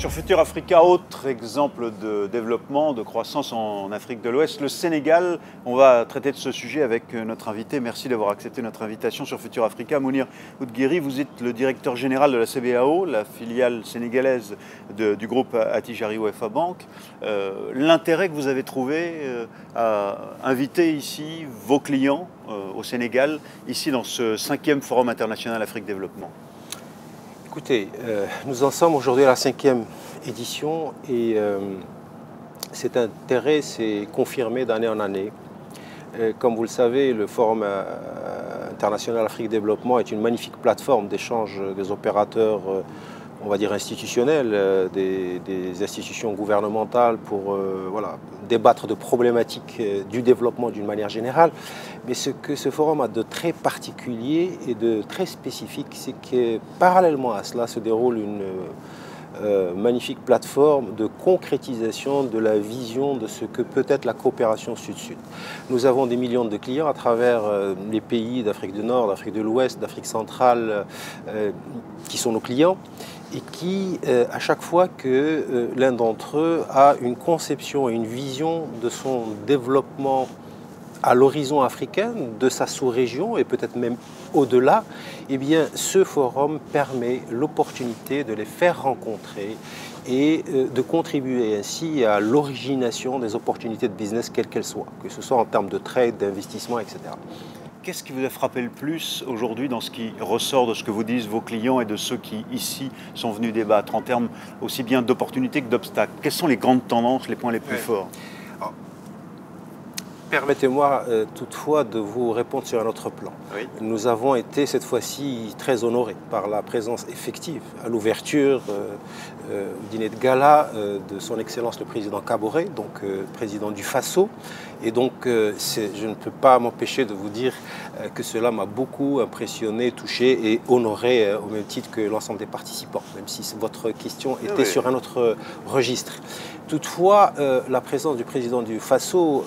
Sur Futur Africa, autre exemple de développement, de croissance en Afrique de l'Ouest, le Sénégal. On va traiter de ce sujet avec notre invité. Merci d'avoir accepté notre invitation sur Futur Africa. Mounir Oudghiri, vous êtes le directeur général de la CBAO, la filiale sénégalaise du groupe Attijariwafa Bank. L'intérêt que vous avez trouvé à inviter ici vos clients au Sénégal, ici dans ce 5e Forum international Afrique Développement. Écoutez, nous en sommes aujourd'hui à la 5e édition et cet intérêt s'est confirmé d'année en année. Comme vous le savez, le Forum international Afrique Développement est une magnifique plateforme d'échange des opérateurs, on va dire institutionnels, des institutions gouvernementales pour voilà, débattre de problématiques du développement d'une manière générale. Mais ce que ce forum a de très particulier et de très spécifique, c'est que parallèlement à cela se déroule une magnifique plateforme de concrétisation de la vision de ce que peut être la coopération sud-sud. Nous avons des millions de clients à travers les pays d'Afrique du Nord, d'Afrique de l'Ouest, d'Afrique centrale qui sont nos clients. Et qui, à chaque fois que l'un d'entre eux a une conception et une vision de son développement à l'horizon africain, de sa sous-région et peut-être même au-delà, eh bien, ce forum permet l'opportunité de les faire rencontrer et de contribuer ainsi à l'origination des opportunités de business, quelles qu'elles soient, que ce soit en termes de trade, d'investissement, etc. Qu'est-ce qui vous a frappé le plus aujourd'hui dans ce qui ressort de ce que vous disent vos clients et de ceux qui, ici, sont venus débattre en termes aussi bien d'opportunités que d'obstacles? Quelles sont les grandes tendances, les points les plus forts? Permettez-moi toutefois de vous répondre sur un autre plan. Oui. Nous avons été cette fois-ci très honorés par la présence effective à l'ouverture au dîner de gala de son Excellence le Président Kaboré, donc président du FASO. Et donc, je ne peux pas m'empêcher de vous dire que cela m'a beaucoup impressionné, touché et honoré au même titre que l'ensemble des participants, même si votre question était sur un autre registre. Toutefois, la présence du président du FASO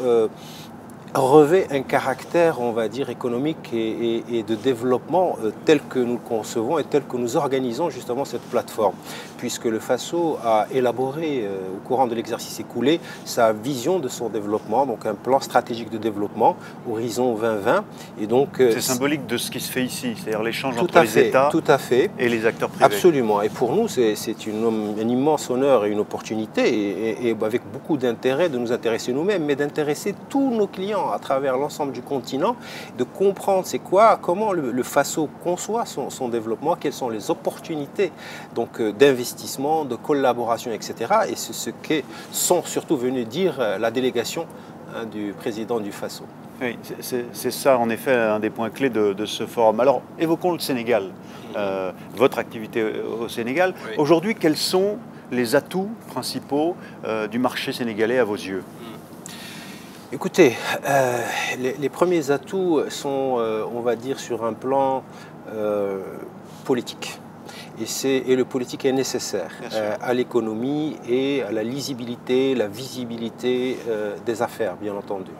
revêt un caractère, on va dire, économique et de développement tel que nous le concevons et tel que nous organisons justement cette plateforme. Puisque le FASO a élaboré au courant de l'exercice écoulé sa vision de son développement, donc un plan stratégique de développement, Horizon 2020. C'est symbolique de ce qui se fait ici, c'est-à-dire l'échange entre les États et les acteurs privés. Absolument, et pour nous c'est un immense honneur et une opportunité et avec beaucoup d'intérêt de nous intéresser nous-mêmes, mais d'intéresser tous nos clients à travers l'ensemble du continent, de comprendre c'est quoi, comment le FASO conçoit son développement, quelles sont les opportunités d'investissement, de collaboration, etc. Et c'est ce que sont surtout venus dire la délégation du président du FASO. Oui, c'est ça en effet un des points clés de ce forum. Alors évoquons le Sénégal, votre activité au Sénégal. Oui. Aujourd'hui, quels sont les atouts principaux du marché sénégalais à vos yeux? Écoutez, les premiers atouts sont, on va dire, sur un plan politique. Et le politique est nécessaire à l'économie et à la lisibilité, la visibilité des affaires, bien entendu.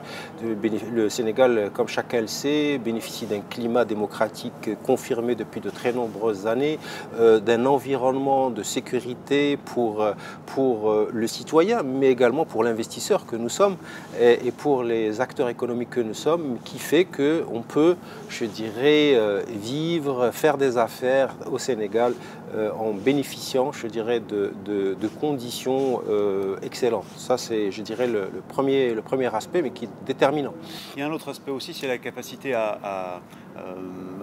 Le Sénégal, comme chacun le sait, bénéficie d'un climat démocratique confirmé depuis de très nombreuses années, d'un environnement de sécurité pour le citoyen, mais également pour l'investisseur que nous sommes et pour les acteurs économiques que nous sommes, qui fait qu'on peut, je dirais, vivre, faire des affaires au Sénégal en bénéficiant, je dirais, de conditions excellentes. Ça, c'est, je dirais, le premier aspect, mais qui est déterminant. Il y a un autre aspect aussi, c'est la capacité à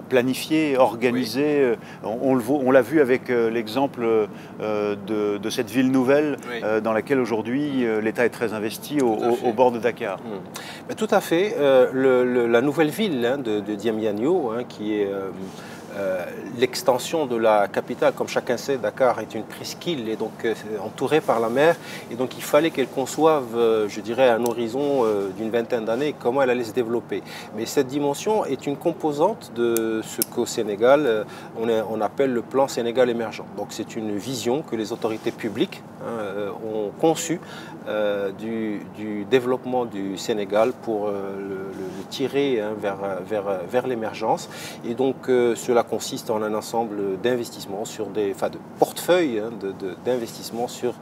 planifier, organiser. Oui. On l'a vu avec l'exemple de cette ville nouvelle dans laquelle aujourd'hui l'État est très investi au bord de Dakar. Ben, tout à fait. La nouvelle ville de Diamiagno, qui est... l'extension de la capitale, comme chacun sait, Dakar est une presqu'île et donc entourée par la mer. Et donc il fallait qu'elle conçoive, je dirais, un horizon d'une 20aine d'années, comment elle allait se développer. Mais cette dimension est une composante de ce qu'au Sénégal, on appelle le plan Sénégal Emergent. Donc c'est une vision que les autorités publiques ont conçue du développement du Sénégal pour le tirer vers l'émergence. Et donc cela Cela consiste en un ensemble d'investissements sur des, enfin de portefeuilles hein, d'investissements sur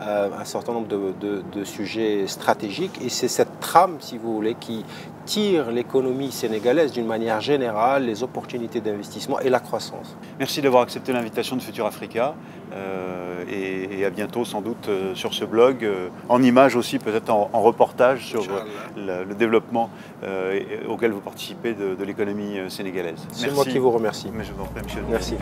un certain nombre de sujets stratégiques. Et c'est cette trame, si vous voulez, qui tire l'économie sénégalaise d'une manière générale, les opportunités d'investissement et la croissance. Merci d'avoir accepté l'invitation de Futur Africa et à bientôt sans doute sur ce blog, en images aussi, peut-être en reportage sur le développement auquel vous participez de l'économie sénégalaise. C'est moi qui vous remercie. Mais je vous en prie, monsieur. Merci.